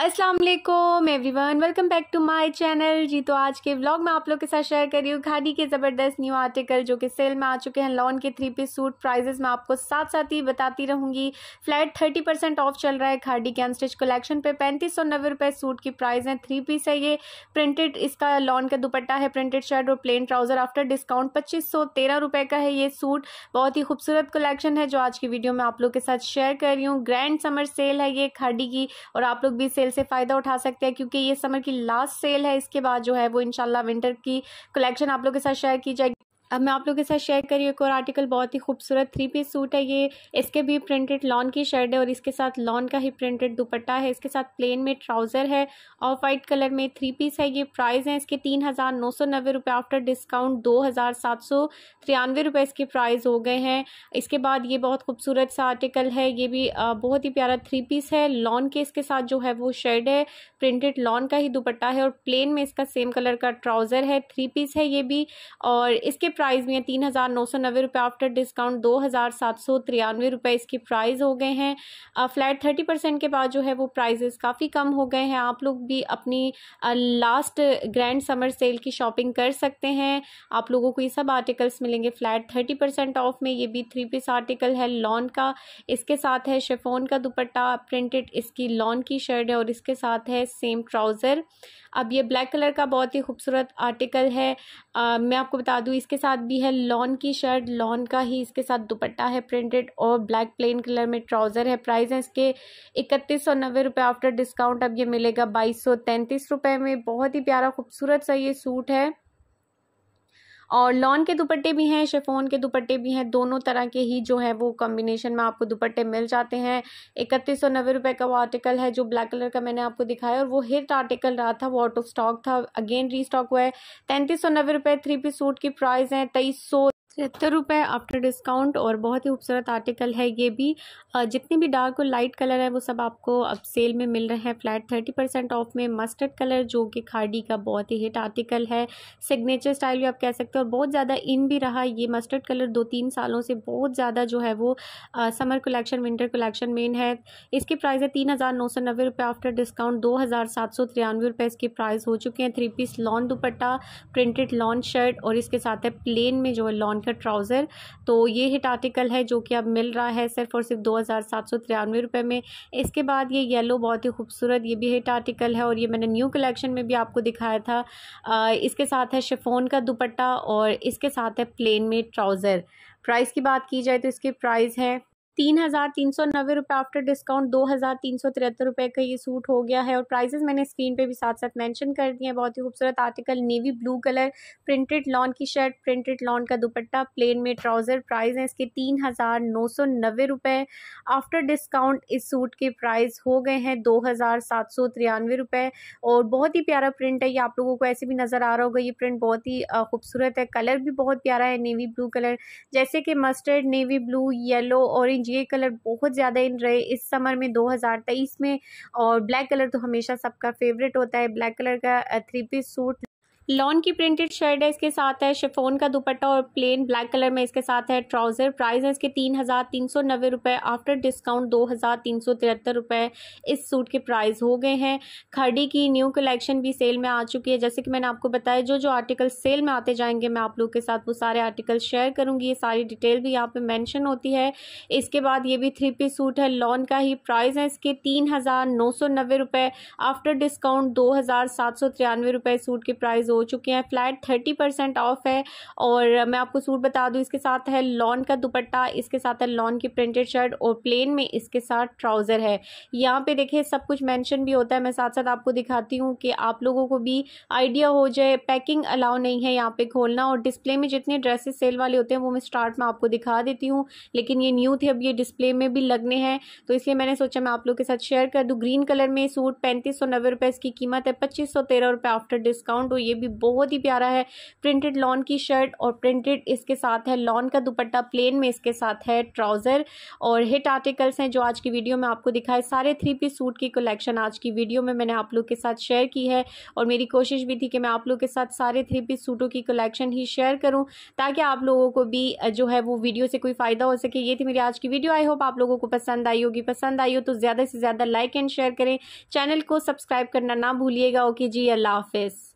अस्सलाम वालेकुम everyone, welcome back to my channel. जी तो आज के व्लॉग में आप लोग के साथ शेयर कर रही हूँ खादी के ज़बरदस्त न्यू आर्टिकल जो कि सेल में आ चुके हैं। लॉन के 3 पीस सूट प्राइजेस मैं आपको साथ साथ ही बताती रहूँगी। फ्लैट 30% ऑफ चल रहा है खादी के अनस्टिच कलेक्शन पे। 3590 रुपये सूट की प्राइस है। 3 पीस है ये, प्रिंटेड इसका लॉन का दुपट्टा है, प्रिंटेड शर्ट और प्लेन ट्राउज़र। आफ्टर डिस्काउंट 2513 रुपये का है ये सूट। बहुत ही खूबसूरत कलेक्शन है जो आज की वीडियो में आप लोग के साथ शेयर कर रही हूँ। ग्रैंड समर सेल है ये खादी की और आप लोग भी सेल से फ़ायदा उठा सकते हैं क्योंकि ये समर की लास्ट सेल है। इसके बाद जो है वो इंशाल्लाह विंटर की कलेक्शन आप लोग के साथ शेयर की जाएगी। अब मैं आप लोगों के साथ शेयर करी एक और आर्टिकल, बहुत ही खूबसूरत 3 पीस सूट है ये। इसके भी प्रिंटेड लॉन की शर्ट है और इसके साथ लॉन का ही प्रिंटेड दुपट्टा है। इसके साथ प्लेन में ट्राउज़र है, ऑफ वाइट कलर में 3 पीस है ये। प्राइस है इसके 3990 रुपये, आफ्टर डिस्काउंट 2793 रुपये इसके प्राइस हो गए हैं। इसके बाद ये बहुत खूबसूरत सा आर्टिकल है, ये भी बहुत ही प्यारा 3 पीस है लॉन के। इसके साथ जो है वो शर्ट है, प्रिंटेड लॉन का ही दुपट्टा है और प्लेन में इसका सेम कलर का ट्राउज़र है। 3 पीस है ये भी और इसके प्राइस में 3990 रुपये, आफ्टर डिस्काउंट 2793 रुपये इसकी प्राइस हो गए हैं। फ्लैट 30% के बाद जो है वो प्राइजेस काफ़ी कम हो गए हैं। आप लोग भी अपनी लास्ट ग्रैंड समर सेल की शॉपिंग कर सकते हैं। आप लोगों को ये सब आर्टिकल्स मिलेंगे फ्लैट 30% ऑफ में। ये भी 3 पीस आर्टिकल है लॉन का, इसके साथ है शिफॉन का दुपट्टा, प्रिंटेड इसकी लॉन की शर्ट है और इसके साथ है सेम ट्राउज़र। अब ये ब्लैक कलर का बहुत ही खूबसूरत आर्टिकल है। मैं आपको बता दूँ इसके साथ भी है लॉन की शर्ट, लॉन का ही इसके साथ दुपट्टा है, प्रिंटेड और ब्लैक प्लेन कलर में ट्राउज़र है। प्राइस है इसके 3190 रुपये, आफ्टर डिस्काउंट अब ये मिलेगा 2233 रुपये में। बहुत ही प्यारा खूबसूरत सा ये सूट है और लॉन के दुपट्टे भी हैं, शिफॉन के दुपट्टे भी हैं, दोनों तरह के ही जो है वो कॉम्बिनेशन में आपको दुपट्टे मिल जाते हैं। 3190 रुपये का वो आर्टिकल है जो ब्लैक कलर का मैंने आपको दिखाया और वो हिट आर्टिकल रहा था, वो आउट ऑफ स्टॉक था, अगेन रीस्टॉक हुआ है। 3390 रुपये 3 पीस सूट की प्राइस है, 2373 रुपये आफ्टर डिस्काउंट और बहुत ही खूबसूरत आर्टिकल है ये भी। जितने भी डार्क और लाइट कलर है वो सब आपको अब सेल में मिल रहे हैं फ्लैट 30% ऑफ में। मस्टर्ड कलर जो कि खाड़ी का बहुत ही हिट आर्टिकल है, सिग्नेचर स्टाइल भी आप कह सकते हो और बहुत ज़्यादा इन भी रहा ये मस्टर्ड कलर। 2-3 सालों से बहुत ज़्यादा जो है वो summer collection winter collection main है। इसकी प्राइस है 3990 रुपये, आफ्टर डिस्काउंट 2793 रुपये इसकी प्राइस हो चुके हैं। 3 piece lawn dupatta, printed lawn shirt और इसके साथ है प्लेन में जो है लॉन का ट्राउज़र। तो ये हिट आर्टिकल है जो कि अब मिल रहा है सिर्फ और सिर्फ 2793 रुपये में। इसके बाद ये येलो बहुत ही खूबसूरत, ये भी हिट आर्टिकल है और ये मैंने न्यू कलेक्शन में भी आपको दिखाया था। इसके साथ है शिफॉन का दुपट्टा और इसके साथ है प्लेन में ट्राउज़र। प्राइस की बात की जाए तो इसके प्राइस है 3390 रुपये, आफ्टर डिस्काउंट 2373 रुपये का ये सूट हो गया है और प्राइसेस मैंने स्क्रीन पे भी साथ साथ मेंशन कर दिए हैं। बहुत ही खूबसूरत article, navy blue colour, printed lawn की शर्ट, प्रिंटेड लॉन का दुपट्टा, प्लेन में ट्राउज़र। प्राइस है इसके 3990 रुपये, आफ्टर डिस्काउंट इस सूट के प्राइस हो गए हैं 2793 रुपये और बहुत ही प्यारा प्रिंट है ये। आप लोगों को ऐसे भी नज़र आ रहा होगा, ये प्रिंट बहुत ही खूबसूरत है, कलर भी बहुत प्यारा है नेवी ब्लू कलर, जैसे कि mustard, navy blue, yellow, orange, ये कलर बहुत ज़्यादा इन रहे इस समर में 2023 में। और ब्लैक कलर तो हमेशा सबका फेवरेट होता है। ब्लैक कलर का 3 पीस सूट, लॉन की प्रिंटेड शर्ट है, इसके साथ है शिफॉन का दुपट्टा और प्लेन ब्लैक कलर में इसके साथ है ट्राउज़र। प्राइस है इसके 3390 रुपये, आफ्टर डिस्काउंट 2373 रुपये इस सूट के प्राइस हो गए हैं। खाड़ी की न्यू कलेक्शन भी सेल में आ चुकी है। जैसे कि मैंने आपको बताया, जो आर्टिकल सेल में आते जाएंगे मैं आप लोग के साथ वो सारे आर्टिकल शेयर करूँगी। ये सारी डिटेल भी यहाँ पर मैंशन होती है। इसके बाद ये भी 3 पीस सूट है लॉन का ही। प्राइस है इसके 3990 रुपये, आफ्टर डिस्काउंट 2793 रुपये सूट के प्राइस हो चुके हैं। फ्लैट 30% ऑफ है और मैं आपको सूट बता दूं, इसके साथ है लॉन का दुपट्टा, इसके साथ है लॉन की प्रिंटेड शर्ट और प्लेन में इसके साथ ट्राउज़र है। यहाँ पे देखिए सब कुछ मेंशन भी होता है, मैं साथ साथ आपको दिखाती हूँ कि आप लोगों को भी आइडिया हो जाए। पैकिंग अलाउ नहीं है यहाँ पे खोलना और डिस्प्ले में जितने ड्रेसेस सेल वाले होते हैं वो मैं स्टार्ट में आपको दिखा देती हूँ, लेकिन ये न्यू थे, अब ये डिस्प्ले में भी लगने हैं तो इसलिए मैंने सोचा मैं आप लोग के साथ शेयर कर दूँ। ग्रीन कलर में सूट 3590 रुपये इसकी कीमत है, 2513 रुपये आफ्टर डिस्काउंट और ये भी बहुत ही प्यारा है। प्रिंटेड लॉन की शर्ट और प्रिंटेड इसके साथ है लॉन का दुपट्टा, प्लेन में इसके साथ है ट्राउज़र। और हिट आर्टिकल्स हैं जो आज की वीडियो में आपको दिखाए। सारे थ्री पीस सूट की कलेक्शन आज की वीडियो में मैंने आप लोग के साथ शेयर की है और मेरी कोशिश भी थी कि मैं आप लोग के साथ सारे थ्री पीस सूटों की कलेक्शन ही शेयर करूँ ताकि आप लोगों को भी जो है वो वीडियो से कोई फ़ायदा हो सके। ये थी मेरी आज की वीडियो, आई होप आप लोगों को पसंद आई होगी। पसंद आई हो तो ज़्यादा से ज़्यादा लाइक एंड शेयर करें, चैनल को सब्सक्राइब करना ना भूलिएगा। ओके जी, अल्लाह हाफिज़।